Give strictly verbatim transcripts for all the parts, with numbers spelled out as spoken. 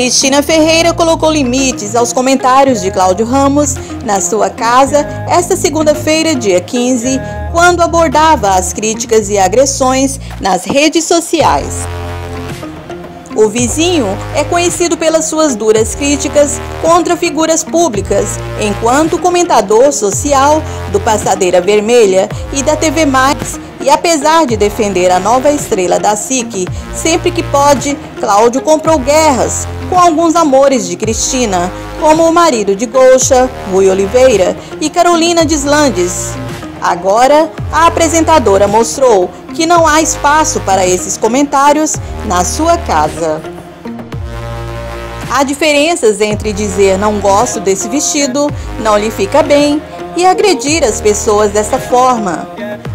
Cristina Ferreira colocou limites aos comentários de Cláudio Ramos na sua casa esta segunda-feira, dia quinze, quando abordava as críticas e agressões nas redes sociais. O vizinho é conhecido pelas suas duras críticas contra figuras públicas, enquanto comentador social do Passadeira Vermelha e da T V Max, e apesar de defender a nova estrela da S I C, sempre que pode, Cláudio comprou guerras com alguns amores de Cristina, como o marido de Golcha, Rui Oliveira e Carolina Deslandes. Agora, a apresentadora mostrou que não há espaço para esses comentários na sua casa. Há diferenças entre dizer "não gosto desse vestido", "não lhe fica bem" e agredir as pessoas dessa forma.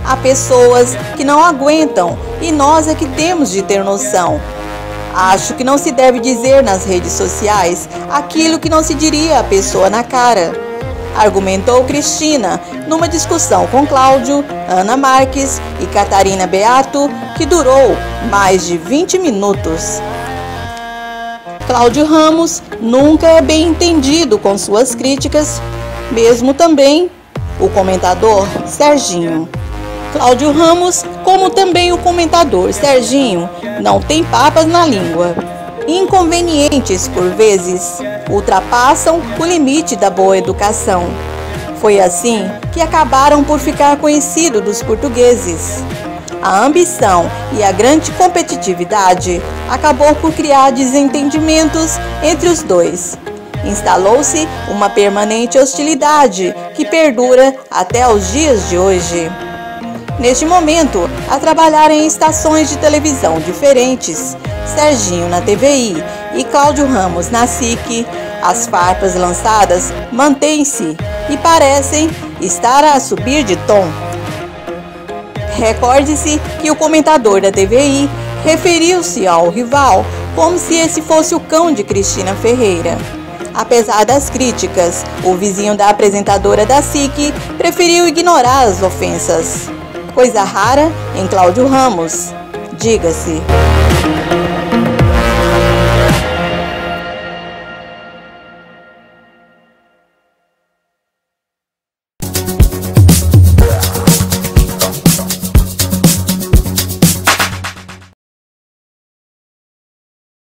Há pessoas que não aguentam e nós é que temos de ter noção. Acho que não se deve dizer nas redes sociais aquilo que não se diria à pessoa na cara, argumentou Cristina numa discussão com Cláudio, Ana Marques e Catarina Beato, que durou mais de vinte minutos. Cláudio Ramos nunca é bem entendido com suas críticas, mesmo também o comentador Serginho. Cláudio Ramos, como também o comentador Serginho, não tem papas na língua. Inconvenientes, por vezes, ultrapassam o limite da boa educação. Foi assim que acabaram por ficar conhecidos dos portugueses. A ambição e a grande competitividade acabou por criar desentendimentos entre os dois. Instalou-se uma permanente hostilidade que perdura até os dias de hoje. Neste momento, a trabalhar em estações de televisão diferentes, Serginho na T V I e Cláudio Ramos na S I C, as farpas lançadas mantêm-se e parecem estar a subir de tom. Recorde-se que o comentador da T V I referiu-se ao rival como se esse fosse o cão de Cristina Ferreira. Apesar das críticas, o vizinho da apresentadora da S I C preferiu ignorar as ofensas, coisa rara em Cláudio Ramos, diga-se.